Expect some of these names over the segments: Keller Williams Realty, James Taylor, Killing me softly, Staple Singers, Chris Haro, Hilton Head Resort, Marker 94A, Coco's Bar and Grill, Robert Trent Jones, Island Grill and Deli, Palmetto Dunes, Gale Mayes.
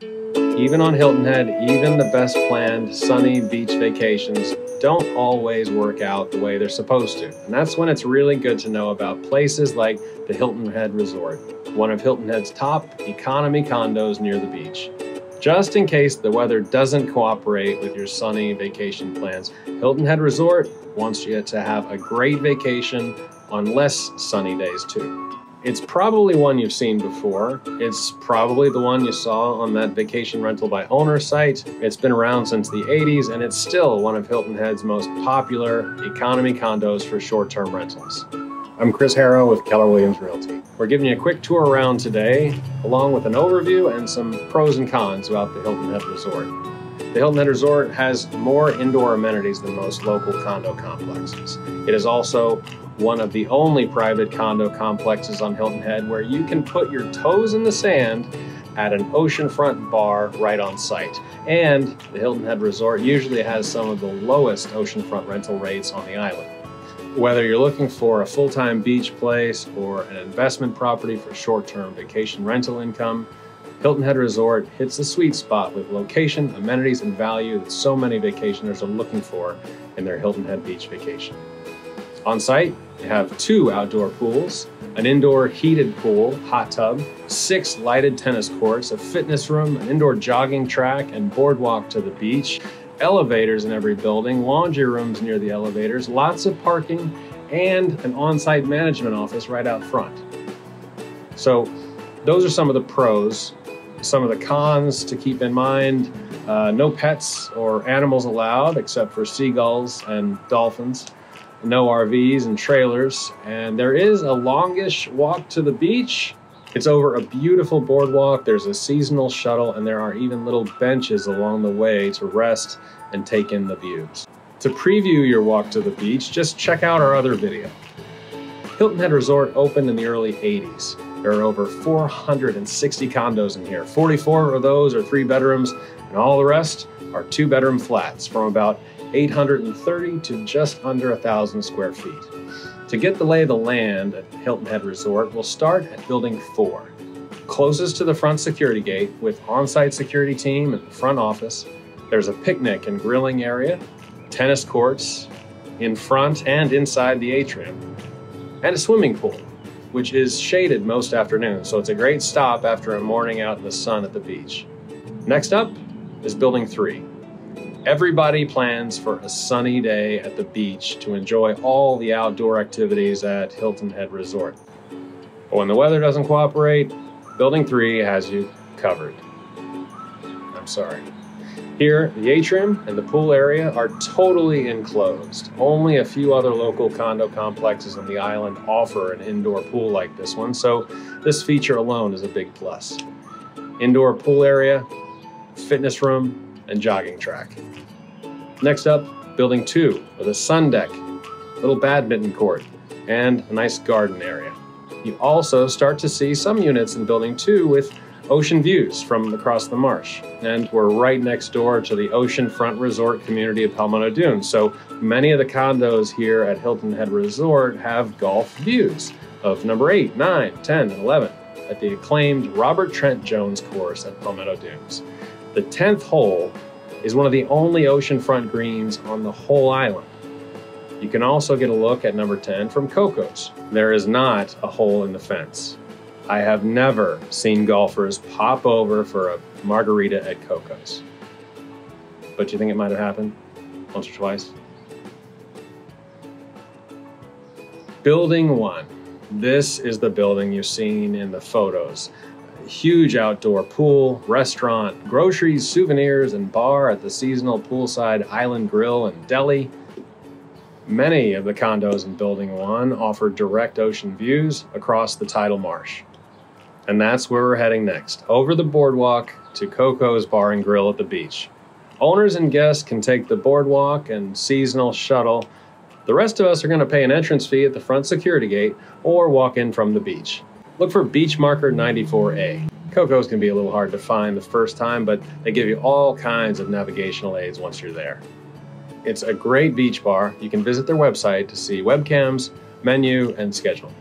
Even on Hilton Head, even the best planned sunny beach vacations don't always work out the way they're supposed to. And that's when it's really good to know about places like the Hilton Head Resort, one of Hilton Head's top economy condos near the beach. Just in case the weather doesn't cooperate with your sunny vacation plans, Hilton Head Resort wants you to have a great vacation on less sunny days too. It's probably one you've seen before. It's probably the one you saw on that vacation rental by owner site. It's been around since the 80s, and it's still one of Hilton Head's most popular economy condos for short-term rentals. I'm Chris Haro with Keller Williams Realty. We're giving you a quick tour around today, along with an overview and some pros and cons about the Hilton Head Resort. The Hilton Head Resort has more indoor amenities than most local condo complexes. It is also one of the only private condo complexes on Hilton Head where you can put your toes in the sand at an oceanfront bar right on site. And the Hilton Head Resort usually has some of the lowest oceanfront rental rates on the island. Whether you're looking for a full-time beach place or an investment property for short-term vacation rental income, Hilton Head Resort hits the sweet spot with location, amenities, and value that so many vacationers are looking for in their Hilton Head Beach vacation. On site, you have 2 outdoor pools, an indoor heated pool, hot tub, 6 lighted tennis courts, a fitness room, an indoor jogging track, and boardwalk to the beach. Elevators in every building, laundry rooms near the elevators, lots of parking, and an on-site management office right out front. So those are some of the pros. Some of the cons to keep in mind, no pets or animals allowed except for seagulls and dolphins, no RVs and trailers, and there is a longish walk to the beach. It's over a beautiful boardwalk, there's a seasonal shuttle, and there are even little benches along the way to rest and take in the views. To preview your walk to the beach, just check out our other video. Hilton Head Resort opened in the early 80s. There are over 460 condos in here. 44 of those are 3 bedrooms, and all the rest are 2-bedroom flats from about 830 to just under 1,000 square feet. To get the lay of the land at Hilton Head Resort, we'll start at Building 4, closest to the front security gate with on-site security team and the front office. There's a picnic and grilling area, tennis courts in front and inside the atrium, and a swimming pool, which is shaded most afternoons, so it's a great stop after a morning out in the sun at the beach. Next up is Building 3. Everybody plans for a sunny day at the beach to enjoy all the outdoor activities at Hilton Head Resort. But when the weather doesn't cooperate, Building 3 has you covered. I'm sorry. Here, the atrium and the pool area are totally enclosed. Only a few other local condo complexes on the island offer an indoor pool like this one, so this feature alone is a big plus. Indoor pool area, fitness room, and jogging track. Next up, Building 2 with a sun deck, little badminton court, and a nice garden area. You also start to see some units in Building 2 with ocean views from across the marsh. And we're right next door to the oceanfront resort community of Palmetto Dunes. So many of the condos here at Hilton Head Resort have golf views of number 8, 9, 10, and 11 at the acclaimed Robert Trent Jones course at Palmetto Dunes. The 10th hole is one of the only oceanfront greens on the whole island. You can also get a look at number 10 from Coco's. There is not a hole in the fence. I have never seen golfers pop over for a margarita at Coco's. But you think it might have happened once or twice? Building 1. This is the building you've seen in the photos. Huge outdoor pool, restaurant, groceries, souvenirs, and bar at the seasonal poolside Island Grill and Deli. Many of the condos in Building 1 offer direct ocean views across the tidal marsh. And that's where we're heading next, over the boardwalk to Coco's Bar and Grill at the beach. Owners and guests can take the boardwalk and seasonal shuttle. The rest of us are going to pay an entrance fee at the front security gate or walk in from the beach. Look for beach marker 94A. Coco's can be a little hard to find the first time, but they give you all kinds of navigational aids once you're there. It's a great beach bar. You can visit their website to see webcams, menu, and schedule.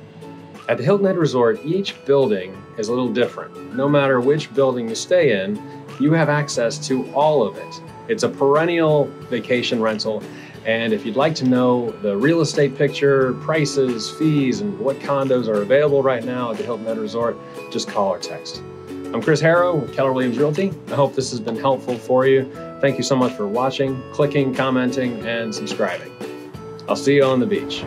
At the Hilton Head Resort, each building is a little different. No matter which building you stay in, you have access to all of it. It's a perennial vacation rental, and if you'd like to know the real estate picture, prices, fees, and what condos are available right now at the Hilton Head Resort, just call or text. I'm Chris Haro with Keller Williams Realty. I hope this has been helpful for you. Thank you so much for watching, clicking, commenting, and subscribing. I'll see you on the beach.